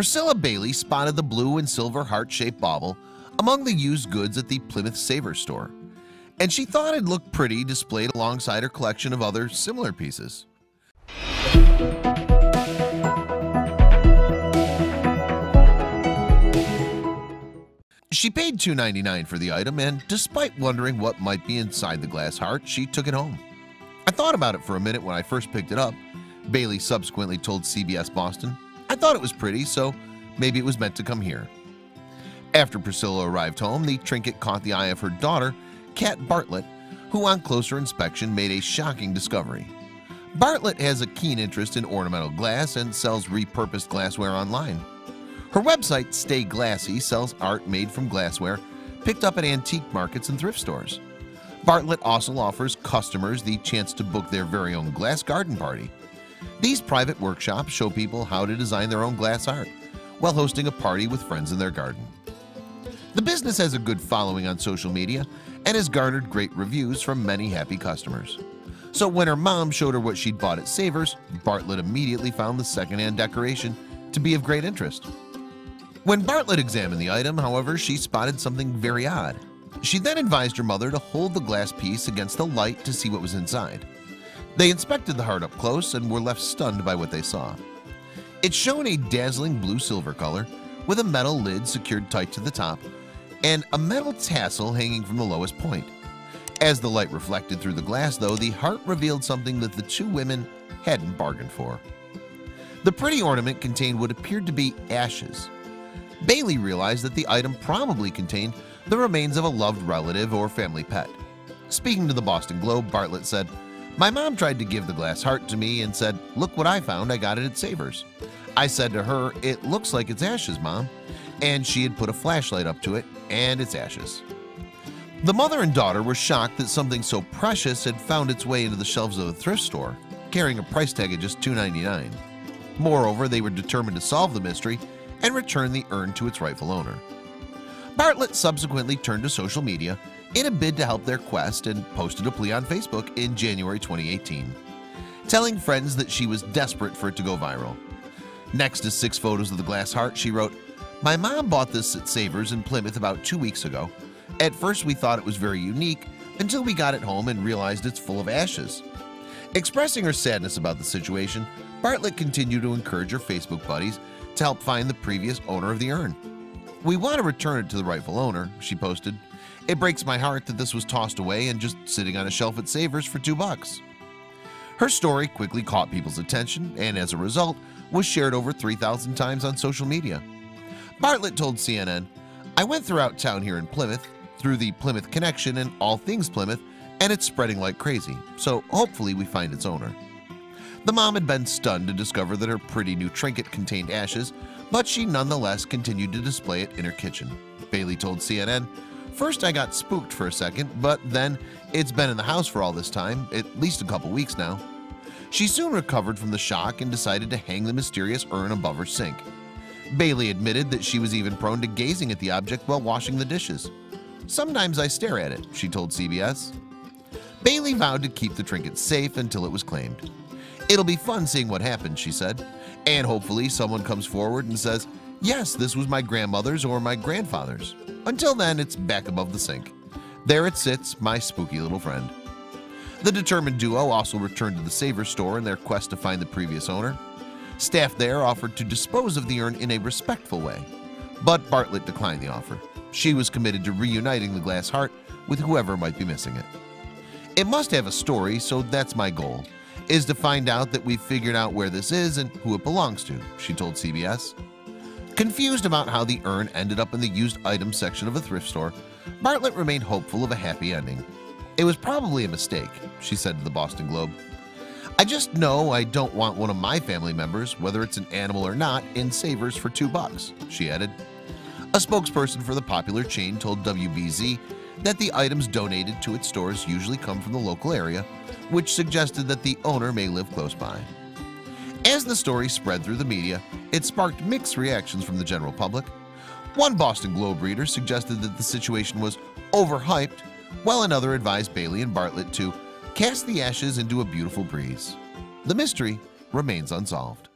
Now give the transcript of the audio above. Priscilla Bailey spotted the blue and silver heart-shaped bauble among the used goods at the Plymouth Saver store, and she thought it looked pretty displayed alongside her collection of other similar pieces. She paid $2.99 for the item, and despite wondering what might be inside the glass heart, she took it home. I thought about it for a minute when I first picked it up, Bailey subsequently told CBS Boston. I thought it was pretty, so maybe it was meant to come here. After Priscilla arrived home, the trinket caught the eye of her daughter, Kat Bartlett, who on closer inspection made a shocking discovery. Bartlett has a keen interest in ornamental glass and sells repurposed glassware online. Her website, Stay Glassy, sells art made from glassware picked up at antique markets and thrift stores. Bartlett also offers customers the chance to book their very own glass garden party. These private workshops show people how to design their own glass art while hosting a party with friends in their garden. The business has a good following on social media and has garnered great reviews from many happy customers. So when her mom showed her what she'd bought at Savers, Bartlett immediately found the secondhand decoration to be of great interest. When Bartlett examined the item, however, she spotted something very odd. She then advised her mother to hold the glass piece against the light to see what was inside. They inspected the heart up close and were left stunned by what they saw. It shone a dazzling blue-silver color, with a metal lid secured tight to the top and a metal tassel hanging from the lowest point. As the light reflected through the glass, though, the heart revealed something that the two women hadn't bargained for. The pretty ornament contained what appeared to be ashes. Bailey realized that the item probably contained the remains of a loved relative or family pet. Speaking to the Boston Globe, Bartlett said, "My mom tried to give the glass heart to me and said, 'Look what I found, I got it at Savers.' I said to her, 'It looks like it's ashes, Mom.' And she had put a flashlight up to it, and it's ashes." The mother and daughter were shocked that something so precious had found its way into the shelves of a thrift store, carrying a price tag of just $2.99. Moreover, they were determined to solve the mystery and return the urn to its rightful owner. Bartlett subsequently turned to social media in a bid to help their quest and posted a plea on Facebook in January 2018, telling friends that she was desperate for it to go viral. Next to 6 photos of the glass heart, she wrote, "My mom bought this at Savers in Plymouth about 2 weeks ago. At first we thought it was very unique until we got it home and realized it's full of ashes." Expressing her sadness about the situation, Bartlett continued to encourage her Facebook buddies to help find the previous owner of the urn. "We want to return it to the rightful owner," she posted. "It breaks my heart that this was tossed away and just sitting on a shelf at Savers for $2. Her story quickly caught people's attention and as a result was shared over 3,000 times on social media. Bartlett told CNN, "I went throughout town here in Plymouth, through the Plymouth Connection and all things Plymouth, and it's spreading like crazy, so hopefully we find its owner." The mom had been stunned to discover that her pretty new trinket contained ashes, but she nonetheless continued to display it in her kitchen. Bailey told CNN, "First I got spooked for a second, but then it's been in the house for all this time, at least a couple weeks now." She soon recovered from the shock and decided to hang the mysterious urn above her sink. Bailey admitted that she was even prone to gazing at the object while washing the dishes. "Sometimes I stare at it," she told CBS. Bailey vowed to keep the trinket safe until it was claimed. "It'll be fun seeing what happens," she said, "and hopefully someone comes forward and says, 'Yes, this was my grandmother's or my grandfather's.' Until then, it's back above the sink. There it sits, my spooky little friend." The determined duo also returned to the Savers store in their quest to find the previous owner. Staff there offered to dispose of the urn in a respectful way, but Bartlett declined the offer. She was committed to reuniting the glass heart with whoever might be missing it. "It must have a story, so that's my goal, is to find out that we've figured out where this is and who it belongs to," she told CBS. Confused about how the urn ended up in the used item section of a thrift store, Bartlett remained hopeful of a happy ending. "It was probably a mistake," she said to the Boston Globe. "I just know I don't want one of my family members, whether it's an animal or not, in Savers for $2, she added. A spokesperson for the popular chain told WBZ that the items donated to its stores usually come from the local area, which suggested that the owner may live close by. As the story spread through the media, it sparked mixed reactions from the general public. One Boston Globe reader suggested that the situation was overhyped, while another advised Bailey and Bartlett to cast the ashes into a beautiful breeze. The mystery remains unsolved.